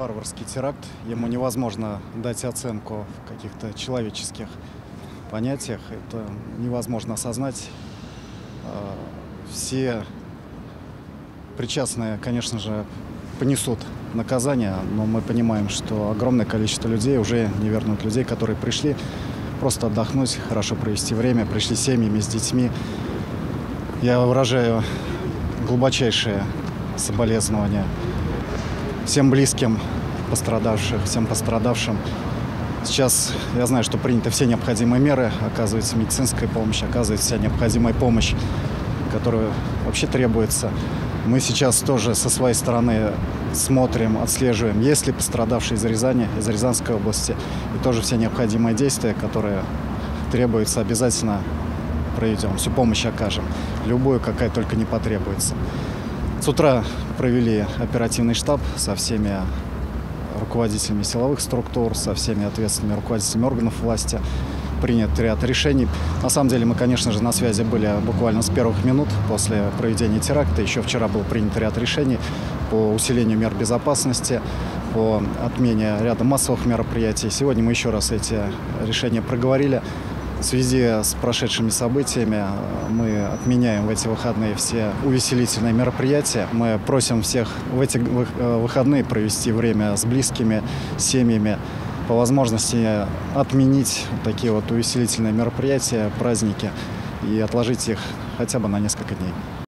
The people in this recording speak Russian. варварский теракт, ему невозможно дать оценку в каких-то человеческих понятиях, это невозможно осознать. Все причастные, конечно же, понесут наказание, но мы понимаем, что огромное количество людей уже не вернут, людей, которые пришли просто отдохнуть, хорошо провести время, пришли с семьями, с детьми. Я выражаю глубочайшие соболезнования всем близким пострадавших, всем пострадавшим. Сейчас я знаю, что приняты все необходимые меры, оказывается медицинская помощь, оказывается вся необходимая помощь, которую вообще требуется. Мы сейчас тоже со своей стороны смотрим, отслеживаем, есть ли пострадавшие из Рязани, из Рязанской области. И тоже все необходимые действия, которые требуются, обязательно проведем. Всю помощь окажем, любую, какая только не потребуется. С утра провели оперативный штаб со всеми руководителями силовых структур, со всеми ответственными руководителями органов власти. Принят ряд решений. На самом деле мы, конечно же, на связи были буквально с первых минут после проведения теракта. Еще вчера был принят ряд решений по усилению мер безопасности, по отмене ряда массовых мероприятий. Сегодня мы еще раз эти решения проговорили. В связи с прошедшими событиями мы отменяем в эти выходные все увеселительные мероприятия. Мы просим всех в эти выходные провести время с близкими, с семьями, по возможности отменить такие вот увеселительные мероприятия, праздники и отложить их хотя бы на несколько дней.